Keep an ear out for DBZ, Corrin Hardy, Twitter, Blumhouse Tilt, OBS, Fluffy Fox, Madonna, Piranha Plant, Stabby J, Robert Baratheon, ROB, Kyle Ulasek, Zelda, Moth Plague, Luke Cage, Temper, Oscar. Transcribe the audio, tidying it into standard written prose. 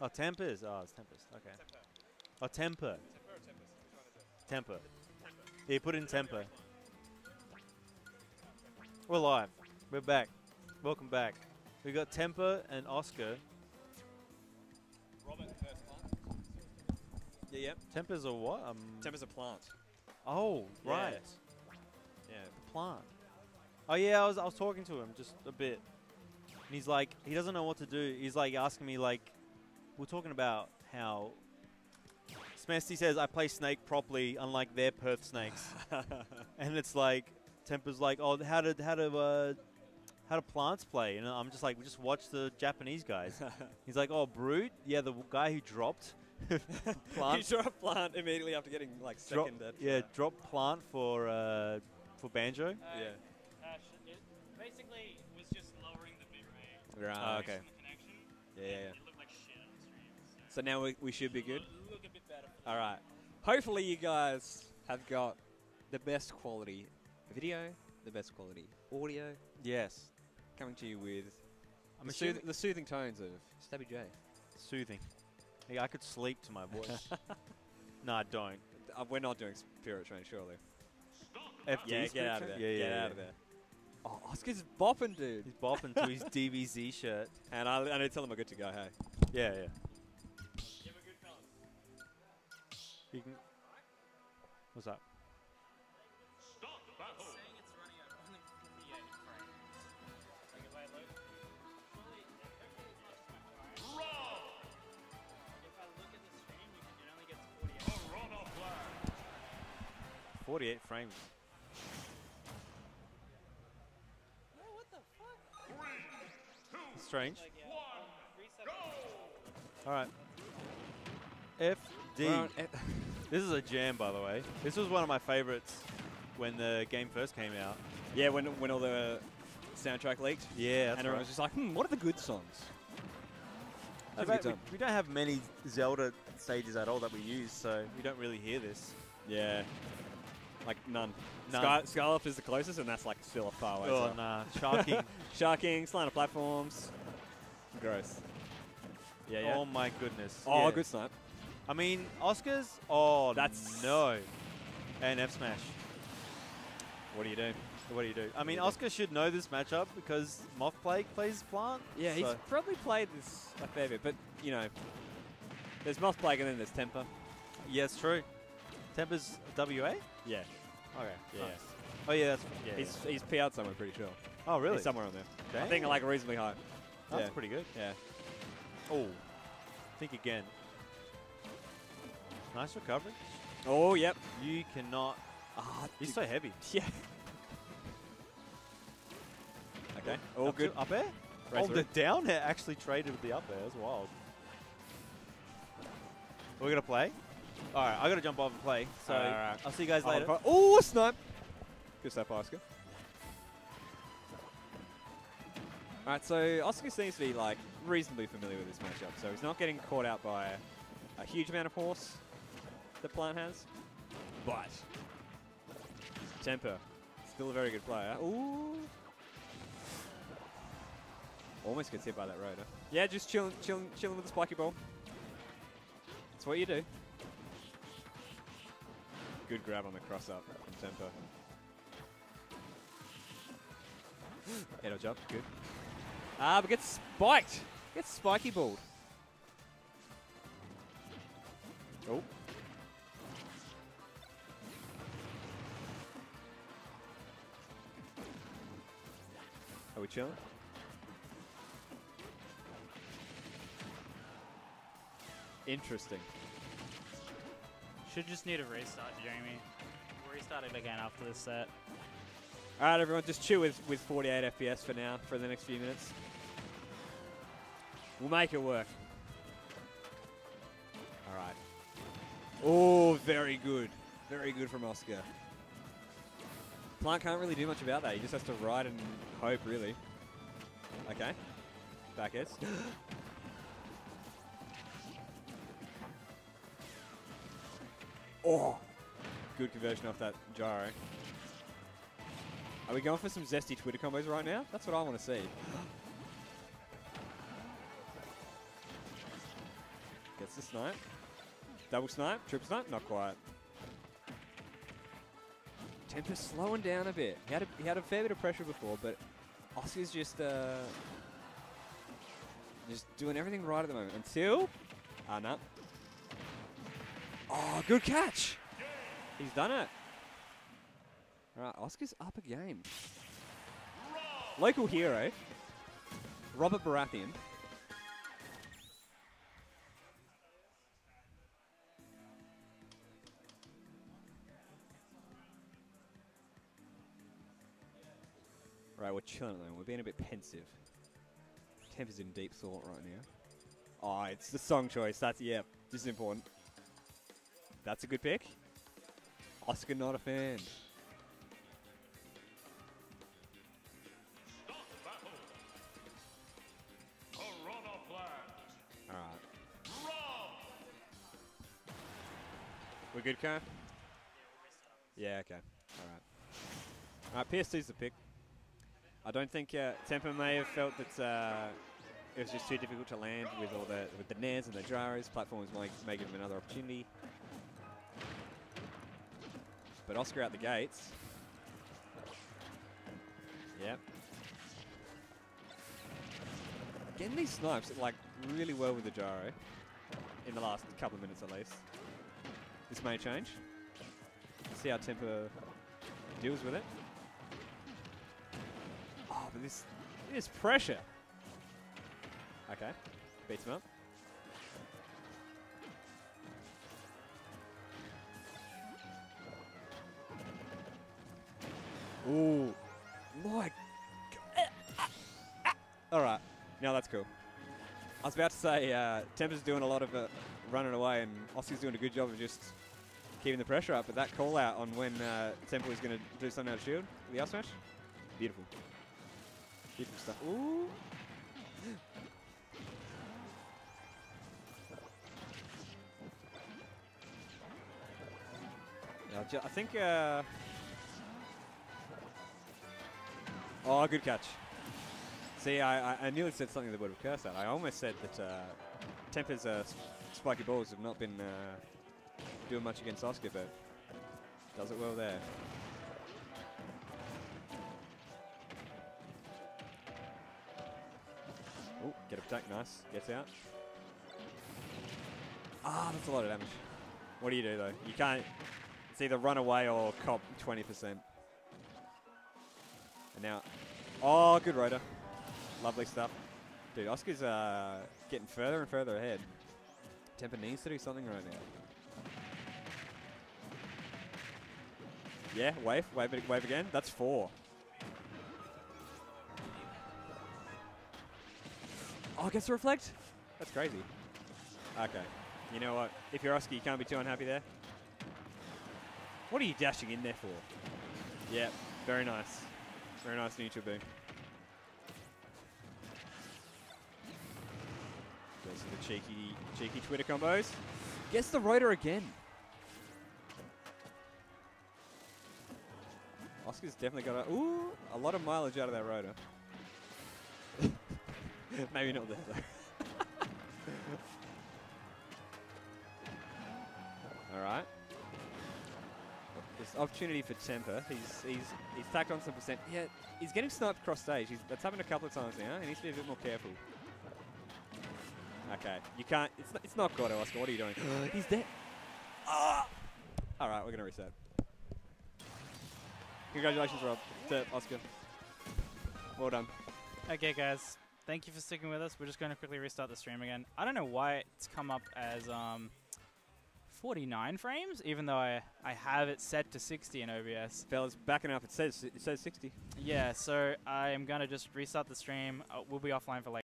Oh, Tempers. Oh, it's Tempest. Okay. Temper. Oh, Temper. Temper or Tempest? Temper. Temper. Yeah, you put in Temper. We're live. We're back. Welcome back. We got Temper and Oscar. Robert first plant. Yeah, yep. Yeah. Temper's a what? Temper's a plant. Oh, right. Yeah, the plant. Oh yeah, I was talking to him just a bit. And he's like, he doesn't know what to do. He's like asking me like, we're talking about how Smesty says I play Snake properly, unlike their Perth Snakes. And it's like Temper's like, oh, how do plants play? And I'm just like, we just watch the Japanese guys. He's like, oh, Brute, yeah, the guy who dropped plant. He dropped plant immediately after getting like seconded. Yeah, dropped plant for Banjo. Yeah. It basically was just lowering the bitrate. Right. Oh, okay. The yeah. It looked like shit on the stream. So now we should be good. Look a bit better. All right. Hopefully you guys have got the best quality video, the best quality audio. Yes. Coming to you with the soothing tones of Stabby J. Soothing. Yeah, I could sleep to my voice. No, I don't. We're not doing Spirit Train, surely. FD yeah, get out of there. Yeah, get out of there. Oh, Oscar's bopping, dude. He's bopping to his DBZ shirt. And I need to tell him I'm good to go, hey? Yeah, yeah. You have a good balance. You can... What's up? Stop battle! It's saying it's running out of 158 frames. Take it away, Luke. Rob! If I look at the stream, it only gets 48 frames. Piranha Plant! 48 frames. Strange. Alright. FD. This is a jam, by the way. This was one of my favorites when the game first came out. Yeah, when all the soundtrack leaked. Yeah, that's and everyone was just like, what are the good songs? We don't have many Zelda stages at all that we use, so we don't really hear this. Yeah. Like, none. Scarlet is the closest, and that's, like, still a far away. Oh, so. Nah. Sharking. Sharking, slant of platforms. Gross. Yeah, yeah. Oh, my goodness. Oh, yeah. Good snipe. I mean, Oscars? Oh, that's no. And F-Smash. What do you do? I mean, Oscar should know this matchup because Moth Plague plays Plant. Yeah, so. He's probably played this a fair bit, but, you know, there's Moth Plague and then there's Temper. Yeah, it's true. Temper's WA? Yeah. Okay. Yeah. Nice. Oh yeah, that's yeah. He's PR'd somewhere, pretty sure. Oh really? He's somewhere on there. Dang. I think like reasonably high. That's pretty good. Yeah. Oh. Think again. Nice recovery. Oh yep. You cannot. Ah, he's so heavy. Yeah. Okay. All good. Up air? Oh, the down air actually traded with the up air. That's wild. We're gonna play. All right, I gotta jump off and play. So right. I'll see you guys later. Oh, snipe! Good stuff, Oscar. All right, so Oscar seems to be like reasonably familiar with this matchup, so he's not getting caught out by a huge amount of force that Plant has. But Temper, still a very good player. Ooh, almost gets hit by that rotor. Yeah, just chilling with the spiky ball. That's what you do. Good grab on the cross up from Temper. Head jump, good. Ah, but gets spiked! Gets spiky balled. Oh. Are we chilling? Interesting. Should just need a restart, Jamie. Restart it again after this set. All right, everyone, just chill with 48 FPS for now, for the next few minutes. We'll make it work. All right. Oh, very good. Very good from Oscar. Plant can't really do much about that. He just has to ride and hope, really. Okay. Back airs. Oh, good conversion off that gyro. Are we going for some zesty Twitter combos right now? That's what I want to see. Gets the snipe. Double snipe, triple snipe, not quite. Temper's slowing down a bit. He had a fair bit of pressure before, but Oscar's just doing everything right at the moment until... Ah, no. Oh, good catch! He's done it. All right, Oscar's up a game. Local hero, Robert Baratheon. Right, we're chilling at the moment. We're being a bit pensive. Temper's in deep thought right now. Oh, it's the song choice. That's, yeah, this is important. That's a good pick. Oscar not a fan. Alright. We're good, Karen? Yeah, okay. Alright. Alright, PST's the pick. I don't think Temper may have felt that it was just too difficult to land with all the nairs and the gyros. Platforms may give him another opportunity. But Oscar out the gates. Yep. Getting these snipes like really well with the gyro in the last couple of minutes at least. This may change. Let's see how Temper deals with it. But this pressure. Okay, beats him up. Ooh, my God. All right, now that's cool. I was about to say, Temper's doing a lot of running away, and Oscar's doing a good job of just keeping the pressure up, but that call out on when Temper is going to do something out of shield, the up smash, beautiful. Different stuff. Ooh. Yeah, I think. Oh, good catch. See, I nearly said something that would have cursed out. I almost said that Temper's spiky balls have not been doing much against Oscar, but does it well there. Oh, get up attack, nice. Gets out. Ah, that's a lot of damage. What do you do though? You can't. It's either run away or cop 20%. And now, oh, good rotor. Lovely stuff, dude. Oscar's getting further and further ahead. Temper needs to do something right now. Yeah, wave, wave, wave again. That's 4. Oh, gets to reflect? That's crazy. Okay. You know what? If you're Oscar, you can't be too unhappy there. What are you dashing in there for? Yeah, very nice. Very nice neutral boom. Goes for the cheeky Twitter combos. Gets the rotor again. Oscar's definitely got a, ooh, a lot of mileage out of that rotor. Maybe not there, though. All right. There's opportunity for Temper. He's tacked on some percent. Yeah, he's getting sniped cross stage. That's happened a couple of times now. He needs to be a bit more careful. Okay, you can't. It's not got to Oscar. What are you doing? He's dead. Ah! All right, we're gonna reset. Congratulations, Rob, to Oscar. Well done. Okay, guys. Thank you for sticking with us. We're just going to quickly restart the stream again. I don't know why it's come up as 49 frames, even though I have it set to 60 in OBS. Fellas, backing up. It says 60. Yeah, so I'm going to just restart the stream. We'll be offline for like